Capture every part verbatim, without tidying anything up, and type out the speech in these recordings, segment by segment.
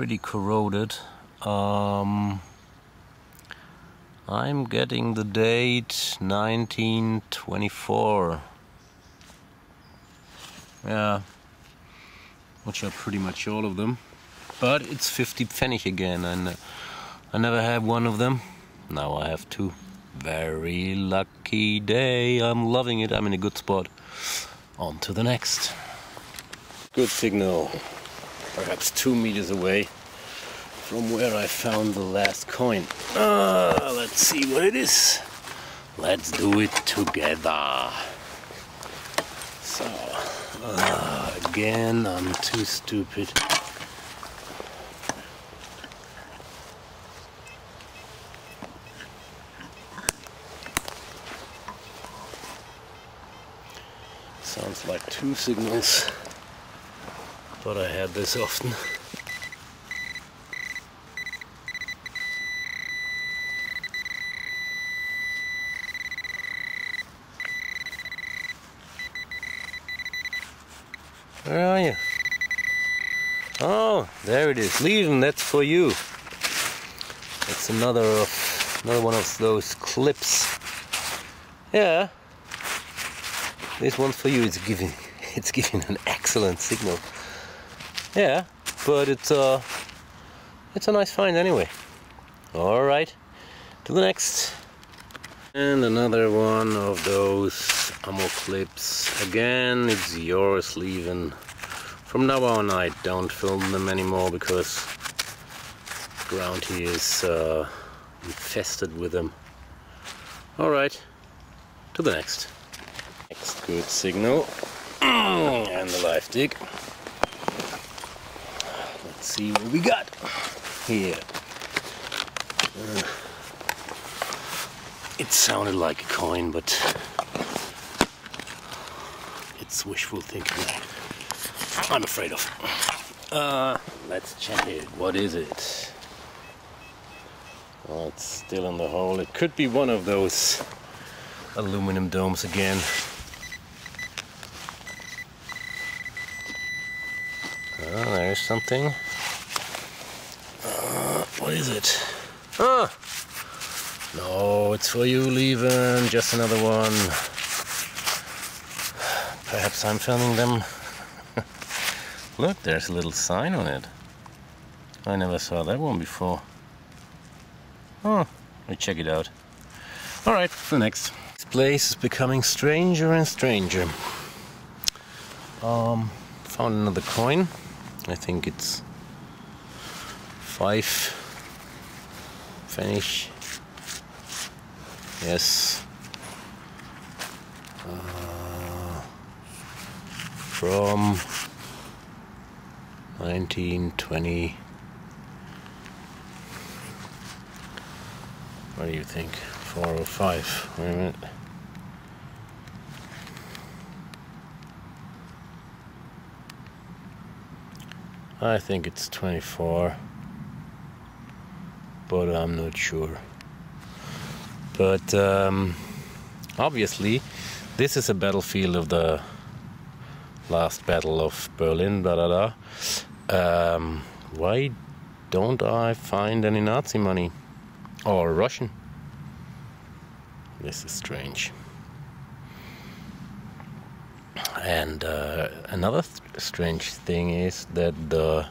pretty corroded. Um, I'm getting the date nineteen twenty-four. Yeah, which are pretty much all of them. But it's fifty Pfennig again, and I never had one of them. Now I have two. Very lucky day. I'm loving it. I'm in a good spot. On to the next. Good signal. Perhaps two meters away from where I found the last coin. Ah, let's see what it is. Let's do it together. So, uh, again, I'm too stupid. Sounds like two signals, but I had this often. Where are you? Oh, there it is. Lieven, that's for you. That's another of, another one of those clips. Yeah. This one's for you. It's giving, it's giving an excellent signal. Yeah, but it's uh, it's a nice find anyway. All right, to the next, and another one of those ammo clips. Again, it's yours, Lieven. From now on, I don't film them anymore because the ground here is uh, infested with them. All right, to the next. Next good signal. And the live dig. Let's see what we got here. Uh, it sounded like a coin, but it's wishful thinking. I'm afraid of. Uh, let's check it. What is it? Well, it's still in the hole. It could be one of those aluminum domes again. Oh, there's something. Uh, what is it? Ah! No, it's for you, Lieven. Just another one. Perhaps I'm filming them. Look, there's a little sign on it. I never saw that one before. Oh, let me check it out. Alright, the next. This place is becoming stranger and stranger. Um, found another coin. I think it's five Pfennig. Yes. Uh, from nineteen twenty. What do you think? four oh five. Wait a minute. I think it's twenty-four, but I'm not sure. But um, obviously, this is a battlefield of the last battle of Berlin. Blah, blah, blah. Um, why don't I find any Nazi money or Russian? This is strange. And uh, another th strange thing is that the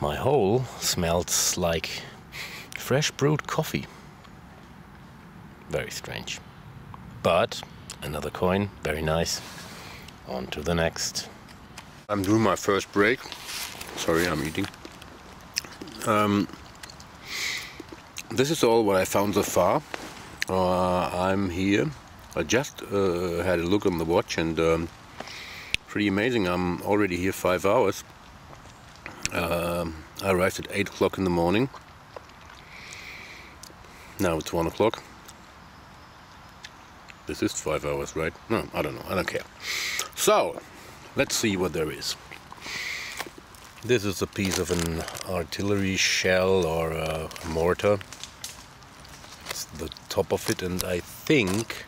my hole smells like fresh brewed coffee. Very strange. But another coin, very nice. On to the next. I'm doing my first break. Sorry, I'm eating. Um, This is all what I found so far. Uh, I'm here. I just uh, had a look on the watch, and um, pretty amazing. I'm already here five hours. Uh, I arrived at eight o'clock in the morning. Now it's one o'clock. This is five hours, right? No, I don't know. I don't care. So, let's see what there is. This is a piece of an artillery shell or a mortar. The top of it, and I think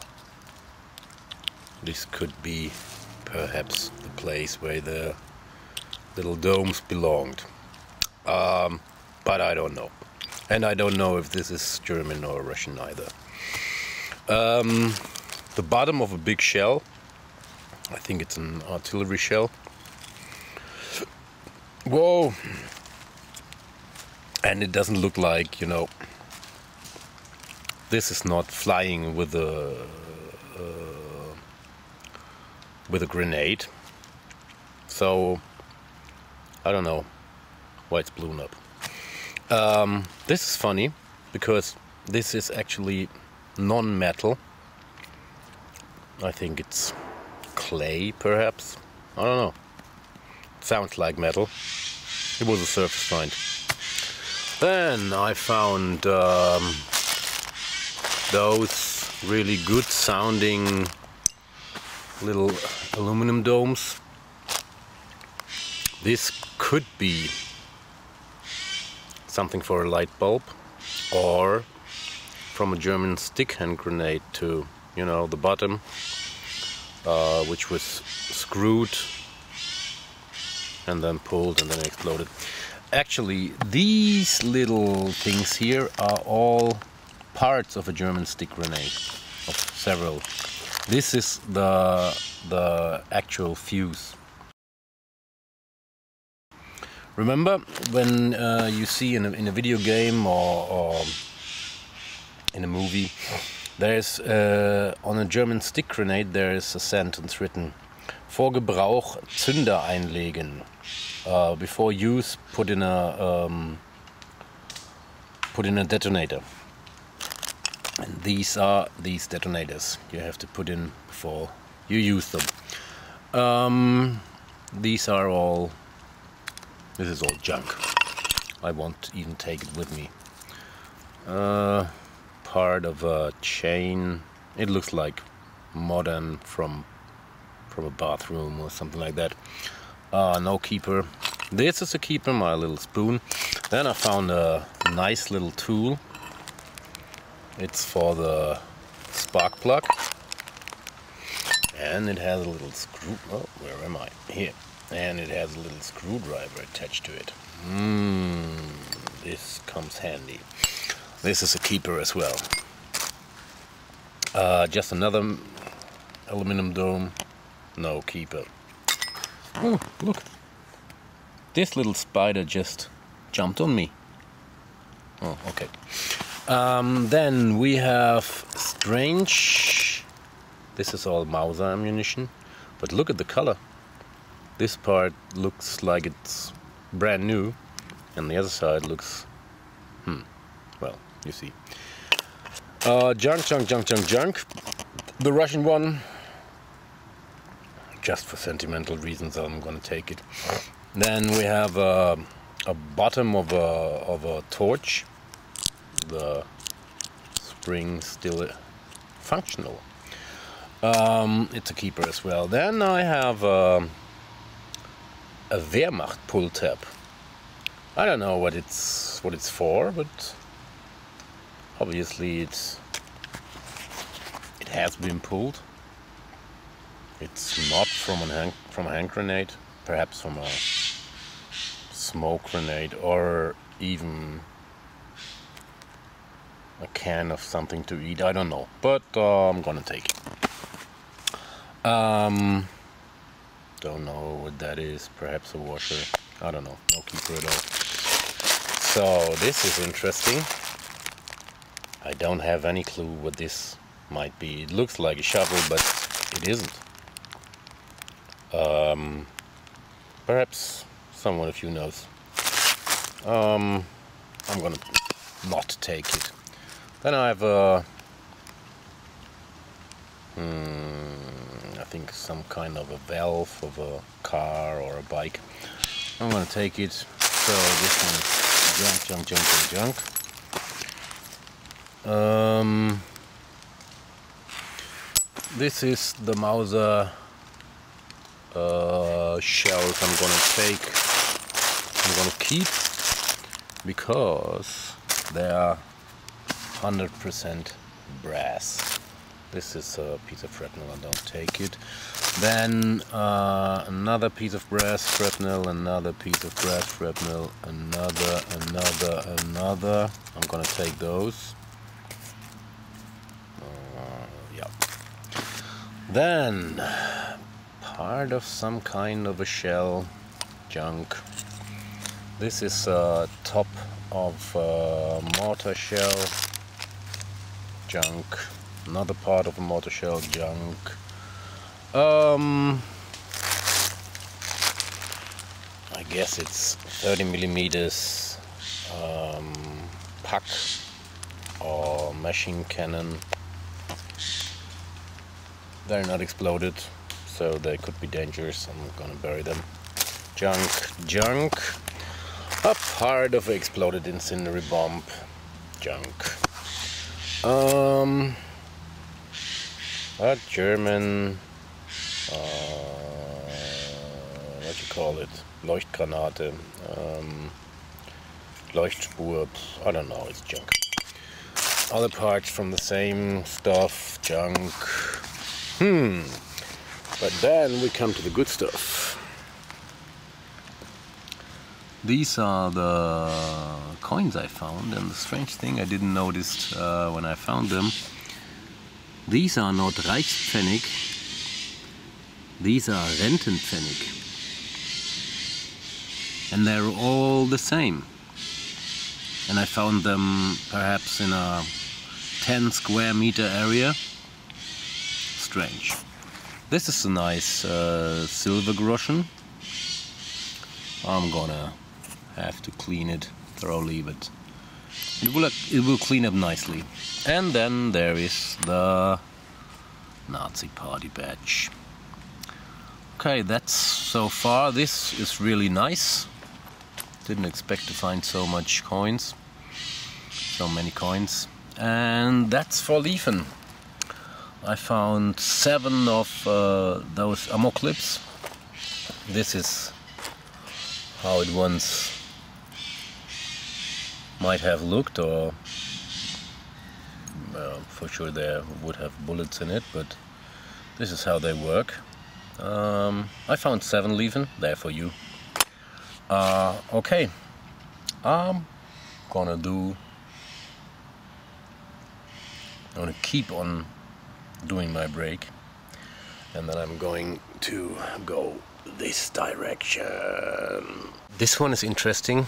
this could be perhaps the place where the little domes belonged. Um, but I don't know. And I don't know if this is German or Russian either. Um, the bottom of a big shell, I think it's an artillery shell. Whoa! And it doesn't look like, you know, this is not flying with a uh, with a grenade. So I don't know why it's blown up. Um, this is funny because this is actually non-metal. I think it's clay, perhaps. I don't know. It sounds like metal. It was a surface find. Then I found um, those really good sounding little aluminum domes. This could be something for a light bulb or from a German stick hand grenade to, you know, the bottom, uh, which was screwed and then pulled and then exploded. Actually, these little things here are all parts of a German stick grenade, of several. This is the, the actual fuse. Remember when uh, you see in a, in a video game or, or in a movie, there's uh, on a German stick grenade there is a sentence written: "For Gebrauch Zünder einlegen." Uh, before use, put in a um, put in a detonator. And these are these detonators you have to put in before you use them. Um, these are all. This is all junk. I won't even take it with me. Uh, part of a chain. It looks like modern from from a bathroom or something like that. Uh, no keeper. This is a keeper, my little spoon. Then I found a nice little tool. It's for the spark plug. And it has a little screw... Oh, where am I? Here. And it has a little screwdriver attached to it. Mmm, this comes handy. This is a keeper as well. Uh, just another aluminum dome. No keeper. Oh, look. This little spider just jumped on me. Oh, okay. Um, then we have strange... This is all Mauser ammunition. But look at the color. This part looks like it's brand new. And the other side looks... Hmm. Well, you see. Uh, junk, junk, junk, junk, junk. The Russian one... Just for sentimental reasons, I'm gonna take it. Then we have uh, a bottom of a of a torch. The spring still functional. Um, it's a keeper as well. Then I have uh, a Wehrmacht pull tab. I don't know what it's what it's for, but obviously it's it has been pulled. It's not from a hand, from a hand grenade, perhaps from a smoke grenade or even a can of something to eat, I don't know, but uh, I'm gonna take it. Um, don't know what that is, perhaps a washer, I don't know, no keeper at all. So this is interesting. I don't have any clue what this might be. It looks like a shovel, but it isn't. Um, perhaps someone of you knows. Um, I'm gonna not take it. Then I have a... Hmm, I think some kind of a valve of a car or a bike. I'm gonna take it. So this one is junk, junk, junk, junk, junk. Um, this is the Mauser... Uh, shells I'm gonna take, I'm gonna keep, because they are one hundred percent brass. This is a piece of shrapnel, I don't take it. Then uh, another piece of brass shrapnel, another piece of brass shrapnel, another, another, another. I'm gonna take those. Uh, yeah. Then part of some kind of a shell, junk. This is uh, top of uh, mortar shell, junk. Another part of a mortar shell, junk. Um, I guess it's thirty millimeters um, puck or machine cannon. They're not exploded, so they could be dangerous. I'm gonna bury them. Junk, junk. A part of an exploded incendiary bomb, junk. Um. A German, uh, what do you call it, Leuchtgranate, um, Leuchtspur, I don't know, it's junk. Other parts from the same stuff, junk. Hmm, but then we come to the good stuff. These are the coins I found, and the strange thing I didn't notice uh, when I found them. These are not Reichspfennig, these are Rentenpfennig. And they're all the same. And I found them perhaps in a ten square meter area. Strange. This is a nice uh, silver Groschen. I'm gonna have to clean it thoroughly, but It will, it will clean up nicely. And then there is the Nazi Party badge. Okay, that's so far. This is really nice. Didn't expect to find so much coins. So many coins. And that's for Lieven. I found seven of uh, those ammo clips. This is how it once might have looked, or well, for sure there would have bullets in it, but this is how they work. Um, I found seven Lieven, there for you. Uh, okay, I'm gonna do, I'm gonna keep on doing my break, and then I'm going to go this direction. This one is interesting.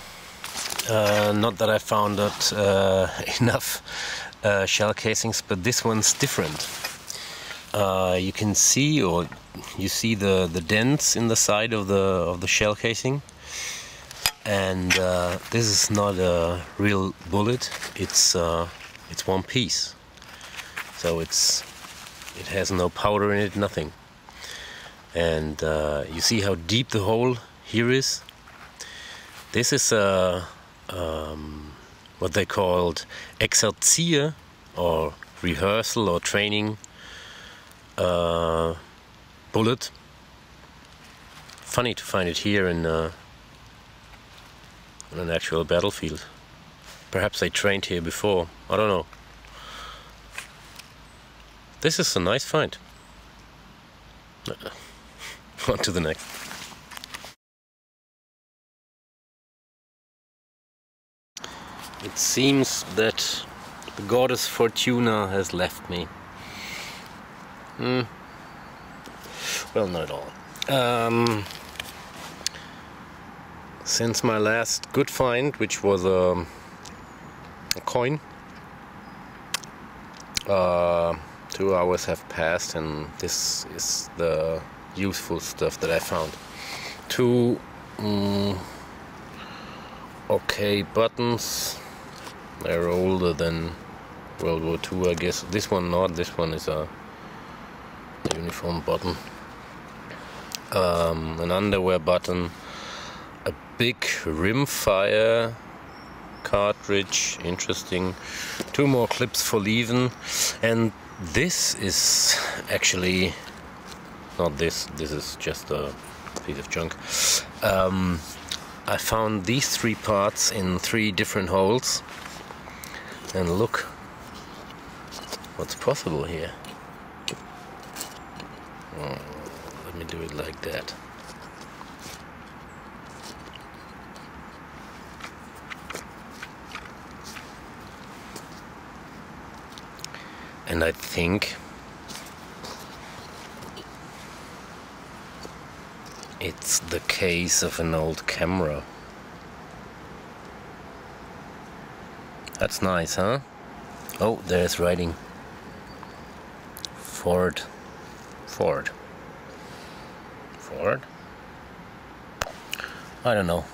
Uh, not that I found out, uh, enough uh, shell casings, but this one's different. Uh, you can see, or you see the the dents in the side of the of the shell casing, and uh, this is not a real bullet. It's uh, it's one piece, so it's it has no powder in it, nothing. And uh, you see how deep the hole here is. This is a um, what they called Exerzier, or rehearsal or training uh, bullet. Funny to find it here in uh, on an actual battlefield. Perhaps they trained here before. I don't know. This is a nice find. On to the next. It seems that the goddess Fortuna has left me. Hmm. Well, not at all. Um, since my last good find, which was a, a coin, uh, two hours have passed, and this is the useful stuff that I found. Two um, okay buttons. They're older than World War Two, I guess. This one not, this one is a uniform button. Um, an underwear button. A big rimfire cartridge, interesting. Two more clips for Lieven. And this is actually, not this, this is just a piece of junk. Um, I found these three parts in three different holes. And look what's possible here. Oh, let me do it like that. And I think it's the case of an old camera. That's nice, huh? Oh, there's writing. Ford. Ford. Ford? I don't know.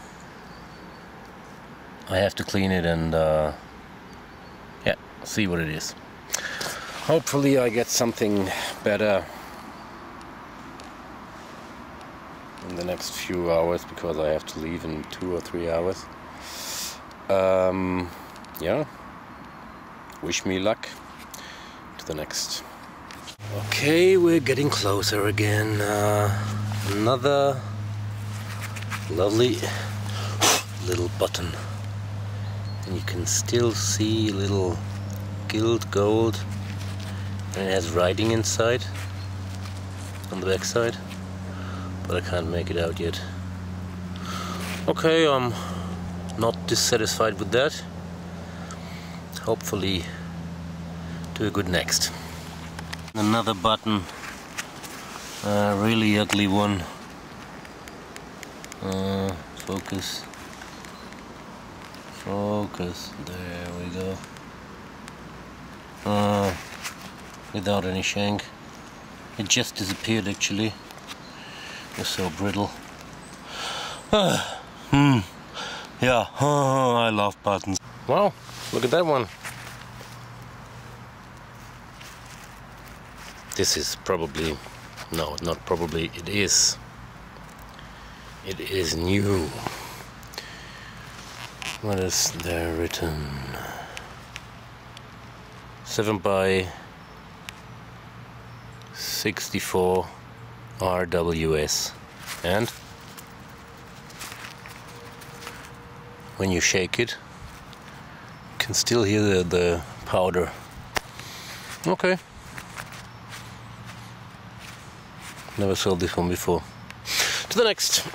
I have to clean it and uh, yeah, see what it is. Hopefully I get something better in the next few hours, because I have to leave in two or three hours. Um, yeah, wish me luck to the next. Okay, we're getting closer again. Uh, another lovely little button. And you can still see little gilt gold. And it has writing inside, on the back side, but I can't make it out yet. Okay, I'm not dissatisfied with that. Hopefully do a good next. Another button, a really ugly one. Uh, focus, focus, there we go. Uh, Without any shank. It just disappeared actually. It's so brittle. Ah, hmm. Yeah, oh, I love buttons. Wow, look at that one. This is probably, no, not probably, it is. It is new. What is there written? seven by sixty-four R W S, and when you shake it you can still hear the, the powder. Okay, never saw this one before. To the next.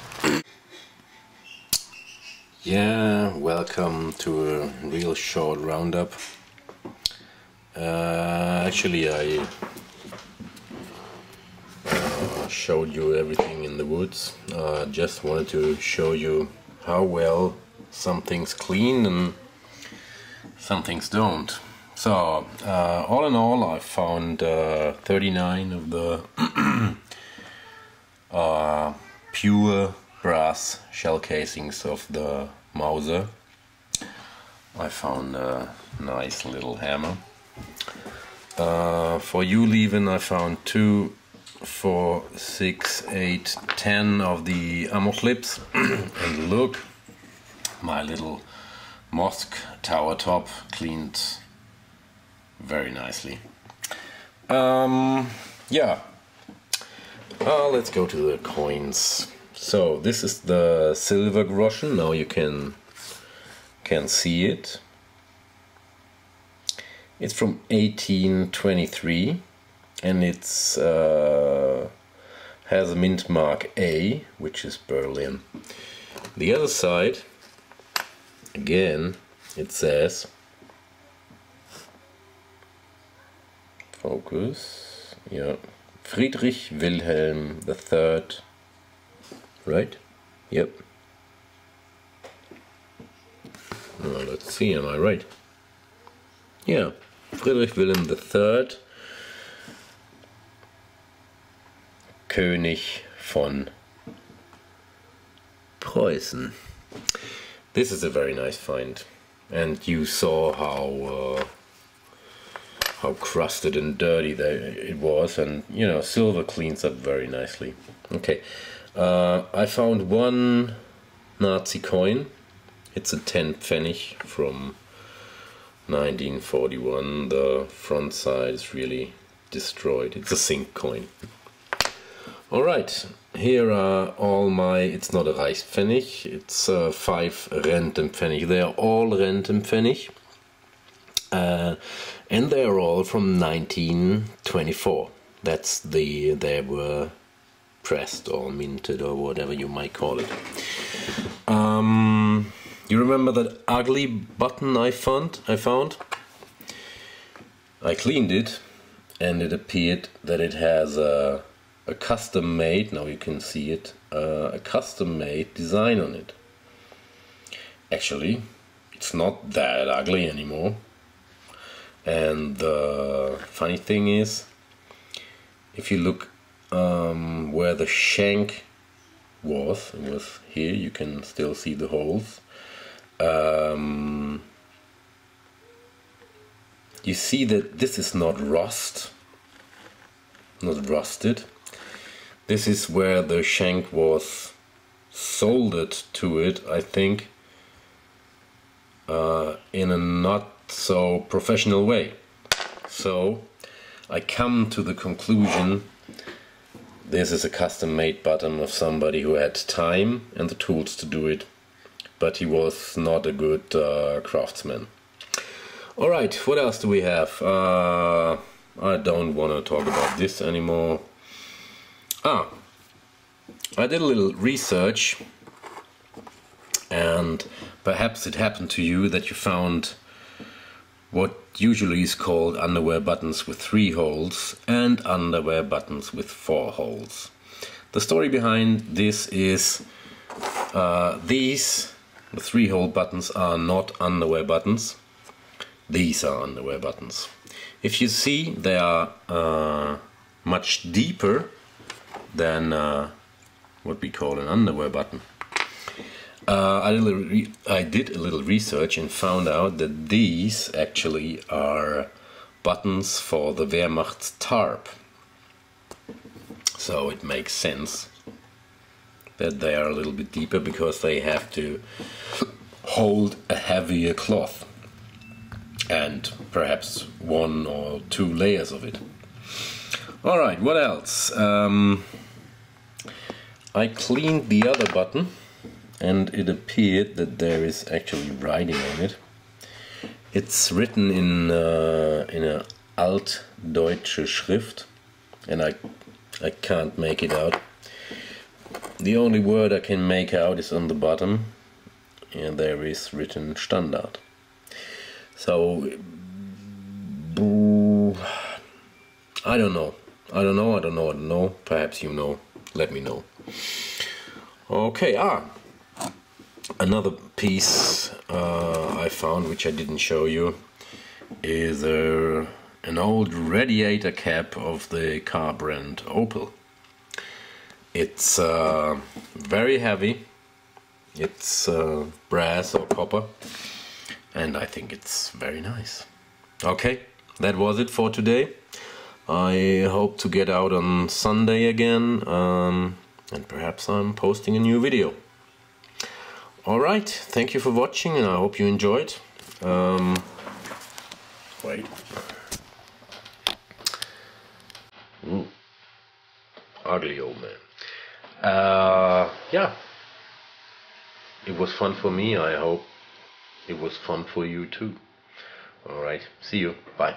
Yeah, welcome to a real short roundup. Uh, actually I showed you everything in the woods. Uh, just wanted to show you how well some things clean and some things don't. So uh, all in all I found uh, thirty-nine of the uh, pure brass shell casings of the Mauser. I found a nice little hammer. Uh, for you, Lieven, I found two four, six, eight, ten of the ammo clips. And look, my little mosque tower top cleaned very nicely. Um, yeah, uh, let's go to the coins. So this is the silver Groschen. Now you can can see it. It's from eighteen twenty-three. And it's uh, has a mint mark A, which is Berlin. The other side, again, it says, focus, yeah, Friedrich Wilhelm the third, right? Yep. Well, let's see, am I right? Yeah, Friedrich Wilhelm the third. König von Preußen. This is a very nice find, and you saw how uh, how crusted and dirty they, it was, and you know, silver cleans up very nicely. Okay, uh, I found one Nazi coin. It's a Rentenpfennig from nineteen forty-one. The front side is really destroyed. It's a zinc coin. Alright, here are all my, it's not a Reichspfennig, it's uh, five Rentenpfennig. They are all Rentenpfennig, uh, and they are all from nineteen twenty-four, That's the they were pressed or minted or whatever you might call it. Um, you remember that ugly button I found? I found. I cleaned it, and it appeared that it has a, a custom-made. Now you can see it. Uh, a custom-made design on it. Actually, it's not that ugly anymore. And the funny thing is, if you look um, where the shank was, it was here, you can still see the holes. Um, you see that this is not rust, not rusted. This is where the shank was soldered to it, I think, uh, in a not so professional way. So I come to the conclusion this is a custom-made button of somebody who had time and the tools to do it, but he was not a good uh, craftsman. Alright, what else do we have? Uh, I don't want to talk about this anymore. Ah, I did a little research, and perhaps it happened to you that you found what usually is called underwear buttons with three holes and underwear buttons with four holes. The story behind this is uh, these, the three hole buttons, are not underwear buttons. These are underwear buttons. If you see, they are uh, much deeper than uh, what we call an underwear button. Uh, I, did a re I did a little research and found out that these actually are buttons for the Wehrmacht's tarp. So it makes sense that they are a little bit deeper because they have to hold a heavier cloth and perhaps one or two layers of it. Alright, what else? Um, I cleaned the other button, and it appeared that there is actually writing on it. It's written in uh, in a alt-deutsche Schrift, and I I can't make it out. The only word I can make out is on the bottom, and there is written Standard. So I don't know. I don't know. I don't know. I don't know. Perhaps you know. Let me know. Okay. Ah. Another piece uh, I found, which I didn't show you, is a, an old radiator cap of the car brand Opel. It's uh, very heavy, it's uh, brass or copper, and I think it's very nice. Okay, that was it for today. I hope to get out on Sunday again, um, and perhaps I'm posting a new video. Alright, thank you for watching, and I hope you enjoyed. Um, wait. Ooh. Ugly old man. Uh, yeah. It was fun for me. I hope it was fun for you too. Alright, see you. Bye.